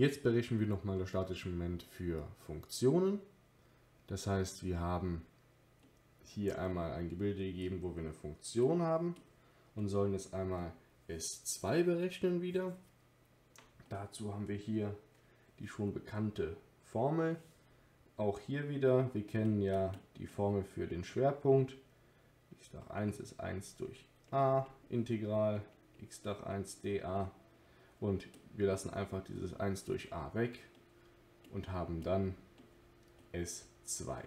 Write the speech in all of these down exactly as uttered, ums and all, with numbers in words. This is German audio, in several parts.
Jetzt berechnen wir nochmal das statische Moment für Funktionen. Das heißt, wir haben hier einmal ein Gebilde gegeben, wo wir eine Funktion haben und sollen jetzt einmal S zwei berechnen wieder. Dazu haben wir hier die schon bekannte Formel. Auch hier wieder, wir kennen ja die Formel für den Schwerpunkt. x hoch eins ist eins durch a, Integral x hoch eins dA. Und wir lassen einfach dieses eins durch a weg und haben dann S zwei.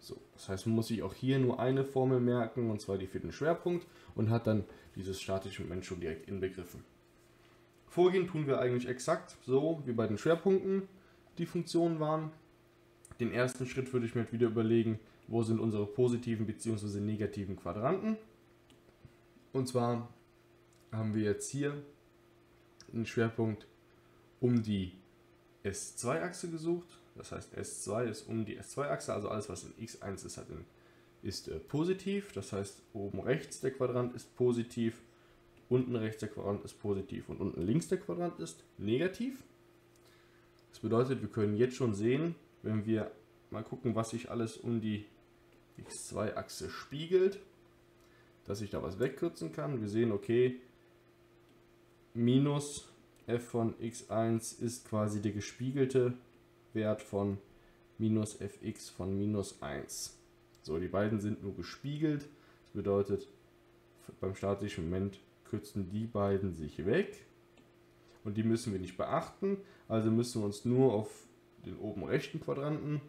So, das heißt, man muss sich auch hier nur eine Formel merken, und zwar die für den Schwerpunkt, und hat dann dieses statische Moment schon direkt inbegriffen. Vorgehen tun wir eigentlich exakt so wie bei den Schwerpunkten die Funktionen waren. Den ersten Schritt würde ich mir wieder überlegen, wo sind unsere positiven bzw. negativen Quadranten. Und zwar haben wir jetzt hier einen Schwerpunkt um die S zwei Achse gesucht. Das heißt, S zwei ist um die S zwei Achse, also alles, was in x eins ist, hat in, ist äh, positiv. Das heißt, oben rechts der Quadrant ist positiv, unten rechts der Quadrant ist positiv und unten links der Quadrant ist negativ. Das bedeutet, wir können jetzt schon sehen, wenn wir mal gucken, was sich alles um die x zwei Achse spiegelt, dass ich da was wegkürzen kann. Wir sehen, okay, minus f von x eins ist quasi der gespiegelte Wert von minus fx von minus eins. So, die beiden sind nur gespiegelt. Das bedeutet, beim statischen Moment kürzen die beiden sich weg. Und die müssen wir nicht beachten. Also müssen wir uns nur auf den oben rechten Quadranten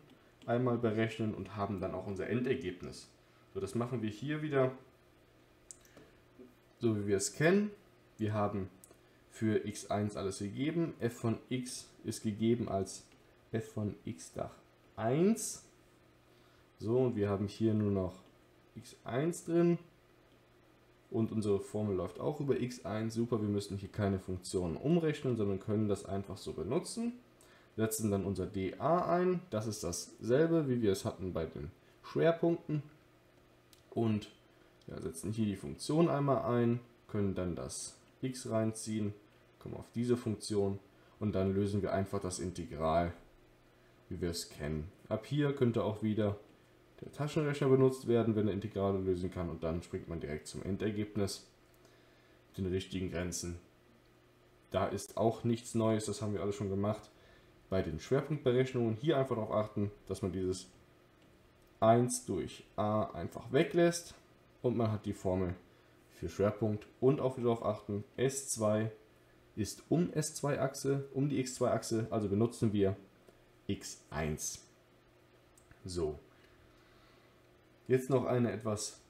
einmal berechnen und haben dann auch unser Endergebnis. So, das machen wir hier wieder so, wie wir es kennen. Wir haben für x eins alles gegeben. F von x ist gegeben als f von x hoch eins. So, und wir haben hier nur noch x eins drin. Und unsere Formel läuft auch über x eins. Super, wir müssen hier keine Funktionen umrechnen, sondern können das einfach so benutzen. Setzen dann unser dA ein. Das ist dasselbe, wie wir es hatten bei den Schwerpunkten. Und ja, setzen hier die Funktion einmal ein, können dann das x reinziehen, kommen auf diese Funktion und dann lösen wir einfach das Integral, wie wir es kennen. Ab hier könnte auch wieder der Taschenrechner benutzt werden, wenn er Integrale lösen kann, und dann springt man direkt zum Endergebnis mit den richtigen Grenzen. Da ist auch nichts Neues, das haben wir alle schon gemacht. Bei den Schwerpunktberechnungen hier einfach darauf achten, dass man dieses eins durch a einfach weglässt und man hat die Formel für Schwerpunkt. Und auch wieder darauf achten, S zwei ist um S zwei Achse, um die x zwei Achse, also benutzen wir x eins. So, jetzt noch eine etwas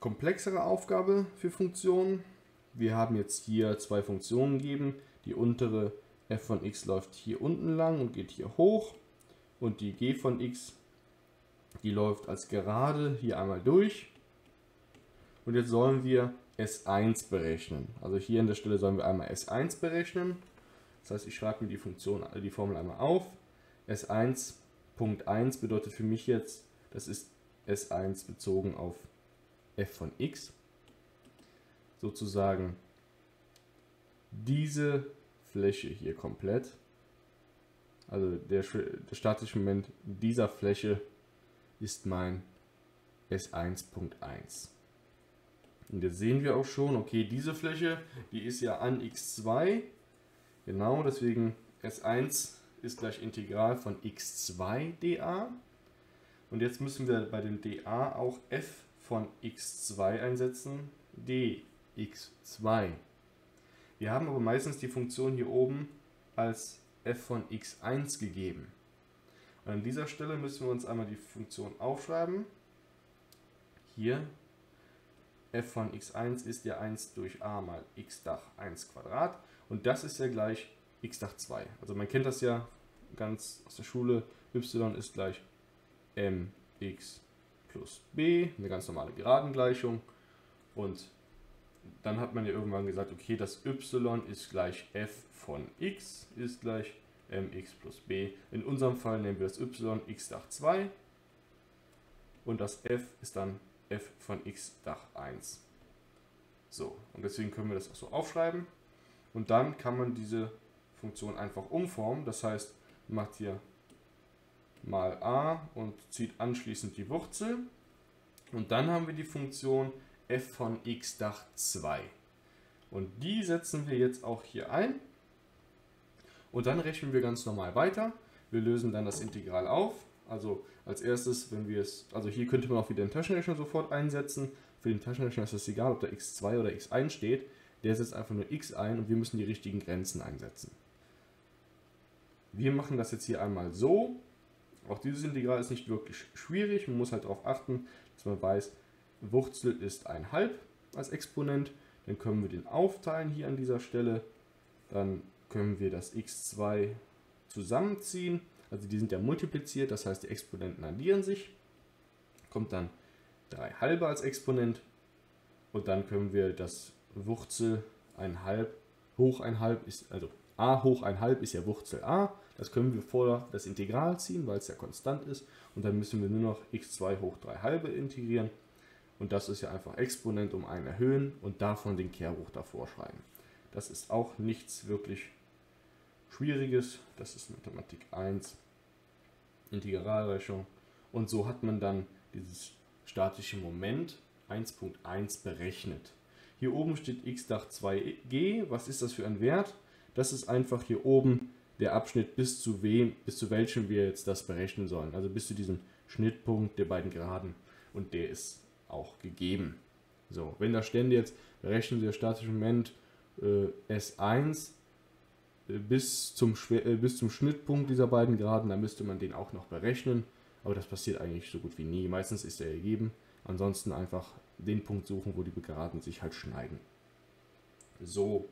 komplexere Aufgabe für Funktionen. Wir haben jetzt hier zwei Funktionen gegeben. Die untere f von x läuft hier unten lang und geht hier hoch, und die g von x, die läuft als Gerade hier einmal durch. Und jetzt sollen wir S eins berechnen. Also hier an der Stelle sollen wir einmal S eins berechnen. Das heißt, ich schreibe mir die Funktion, die Formel einmal auf. S eins Punkt eins bedeutet für mich jetzt, das ist S eins bezogen auf f von x. Sozusagen diese Fläche hier komplett. Also der, der statische Moment dieser Fläche ist mein S eins Punkt eins. Und jetzt sehen wir auch schon, okay, diese Fläche, die ist ja an x zwei. Genau, deswegen S eins ist gleich Integral von x zwei dA. Und jetzt müssen wir bei dem dA auch f von x zwei einsetzen, dx zwei. Wir haben aber meistens die Funktion hier oben als f von x eins gegeben. Und an dieser Stelle müssen wir uns einmal die Funktion aufschreiben. Hier. f von x eins ist ja eins durch a mal x hoch eins Quadrat, und das ist ja gleich x hoch zwei. Also man kennt das ja ganz aus der Schule, y ist gleich mx plus b, eine ganz normale Geradengleichung, und dann hat man ja irgendwann gesagt, okay, das y ist gleich f von x ist gleich mx plus b. In unserem Fall nehmen wir das y x hoch zwei und das f ist dann f von x hoch eins. So, und deswegen können wir das auch so aufschreiben. Und dann kann man diese Funktion einfach umformen. Das heißt, macht hier mal a und zieht anschließend die Wurzel. Und dann haben wir die Funktion f von x hoch zwei. Und die setzen wir jetzt auch hier ein. Und dann rechnen wir ganz normal weiter. Wir lösen dann das Integral auf. Also als erstes, wenn wir es, also hier könnte man auch wieder den Taschenrechner sofort einsetzen. Für den Taschenrechner ist es egal, ob da x zwei oder x eins steht. Der setzt einfach nur x ein und wir müssen die richtigen Grenzen einsetzen. Wir machen das jetzt hier einmal so. Auch dieses Integral ist nicht wirklich schwierig. Man muss halt darauf achten, dass man weiß, Wurzel ist ein halb als Exponent. Dann können wir den aufteilen hier an dieser Stelle. Dann können wir das x zwei zusammenziehen. Also die sind ja multipliziert, das heißt die Exponenten addieren sich. Kommt dann drei halbe als Exponent. Und dann können wir das Wurzel ein halb hoch ein halb ist, also a hoch ein halb ist ja Wurzel a. Das können wir vor das Integral ziehen, weil es ja konstant ist. Und dann müssen wir nur noch x zwei hoch drei halbe integrieren. Und das ist ja einfach Exponent um einen erhöhen und davon den Kehrbuch davor schreiben. Das ist auch nichts wirklich Schwieriges. Das ist Mathematik eins, Integralrechnung. Und so hat man dann dieses statische Moment eins Punkt eins berechnet. Hier oben steht x hoch zwei g. Was ist das für ein Wert? Das ist einfach hier oben der Abschnitt, bis zu wem, bis zu welchem wir jetzt das berechnen sollen. Also bis zu diesem Schnittpunkt der beiden Geraden. Und der ist auch gegeben. So, wenn da stände jetzt, berechnen Sie das statische Moment äh, S eins äh, bis, zum äh, bis zum Schnittpunkt dieser beiden Geraden, dann müsste man den auch noch berechnen. Aber das passiert eigentlich so gut wie nie. Meistens ist er ergeben. Ansonsten einfach den Punkt suchen, wo die Geraden sich halt schneiden. So,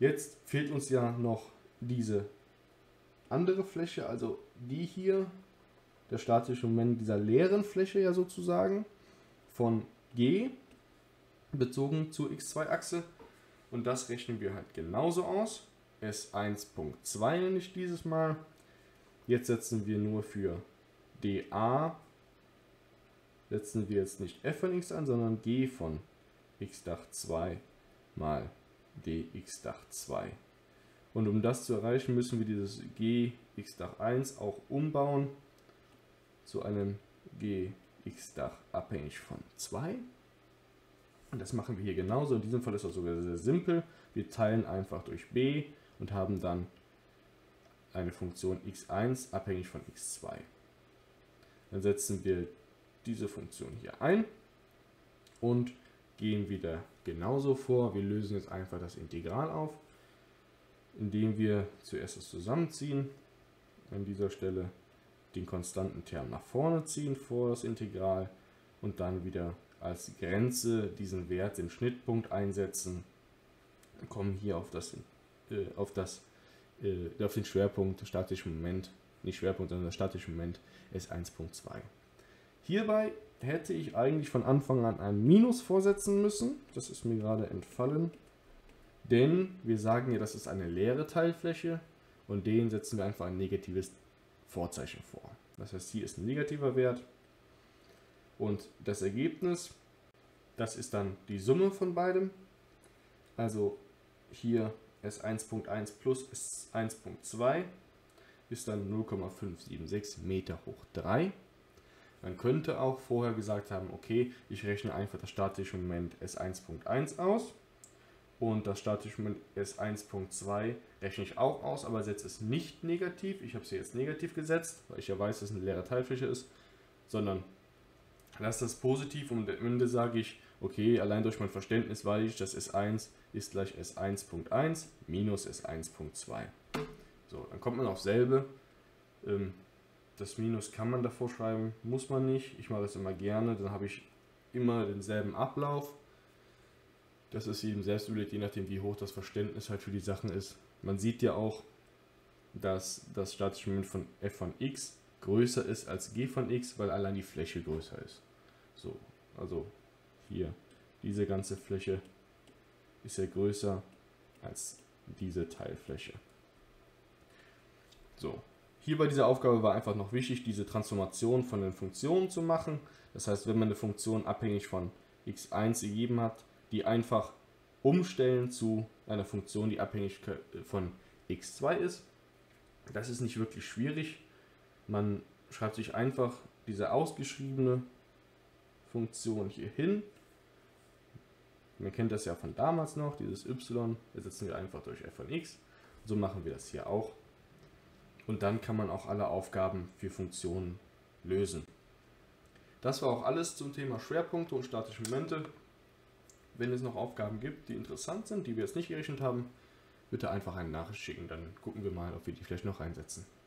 jetzt fehlt uns ja noch diese andere Fläche, also die hier, der statische Moment dieser leeren Fläche ja sozusagen, von G bezogen zur x zwei Achse. Und das rechnen wir halt genauso aus. S eins Punkt zwei nenne ich dieses Mal. Jetzt setzen wir nur für dA, setzen wir jetzt nicht f von x ein, sondern g von x hoch zwei mal dx hoch zwei. Und um das zu erreichen, müssen wir dieses g x hoch eins auch umbauen zu einem g x-Dach abhängig von zwei. Und das machen wir hier genauso. In diesem Fall ist das sogar sehr simpel. Wir teilen einfach durch b und haben dann eine Funktion x eins abhängig von x zwei. Dann setzen wir diese Funktion hier ein und gehen wieder genauso vor. Wir lösen jetzt einfach das Integral auf, indem wir zuerst das zusammenziehen. An dieser Stelle den konstanten Term nach vorne ziehen vor das Integral und dann wieder als Grenze diesen Wert, den Schnittpunkt einsetzen. Dann kommen hier auf das, äh, auf das äh, auf den Schwerpunkt, statischen Moment, nicht Schwerpunkt, sondern statischen Moment S eins Punkt zwei. Hierbei hätte ich eigentlich von Anfang an ein Minus vorsetzen müssen. Das ist mir gerade entfallen, denn wir sagen ja, das ist eine leere Teilfläche und den setzen wir einfach ein negatives Vorzeichen vor. Das heißt, hier ist ein negativer Wert und das Ergebnis, das ist dann die Summe von beidem. Also hier S eins Punkt eins plus S eins Punkt zwei ist dann null Komma fünf sieben sechs Meter hoch drei. Man könnte auch vorher gesagt haben, okay, ich rechne einfach das statische Moment S eins Punkt eins aus und das statische Moment S eins Punkt zwei rechne ich auch aus, aber setze es nicht negativ. Ich habe es jetzt negativ gesetzt, weil ich ja weiß, dass es eine leere Teilfläche ist, sondern lasse das positiv und am Ende sage ich, okay, allein durch mein Verständnis weiß ich, dass S eins ist gleich S eins Punkt eins minus S eins Punkt zwei. So, dann kommt man auf selbe. Ähm, Das Minus kann man davor schreiben, muss man nicht. Ich mache das immer gerne, dann habe ich immer denselben Ablauf. Das ist jedem selbst überlegt, je nachdem wie hoch das Verständnis halt für die Sachen ist. Man sieht ja auch, dass das statische Moment von f von x größer ist als g von x, weil allein die Fläche größer ist. So, also hier, diese ganze Fläche ist ja größer als diese Teilfläche. So. Hier bei dieser Aufgabe war einfach noch wichtig, diese Transformation von den Funktionen zu machen. Das heißt, wenn man eine Funktion abhängig von x eins gegeben hat, die einfach umstellen zu einer Funktion, die abhängig von x zwei ist. Das ist nicht wirklich schwierig. Man schreibt sich einfach diese ausgeschriebene Funktion hier hin. Man kennt das ja von damals noch, dieses y ersetzen wir einfach durch f von x. So machen wir das hier auch. Und dann kann man auch alle Aufgaben für Funktionen lösen. Das war auch alles zum Thema Schwerpunkte und statische Momente. Wenn es noch Aufgaben gibt, die interessant sind, die wir jetzt nicht gerechnet haben, bitte einfach eine Nachricht schicken, dann gucken wir mal, ob wir die vielleicht noch einsetzen.